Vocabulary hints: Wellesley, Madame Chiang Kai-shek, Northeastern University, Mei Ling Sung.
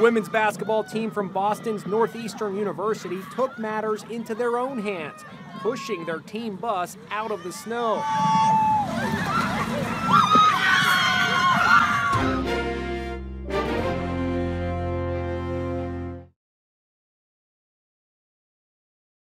women's basketball team from Boston's Northeastern University took matters into their own hands, pushing their team bus out of the snow.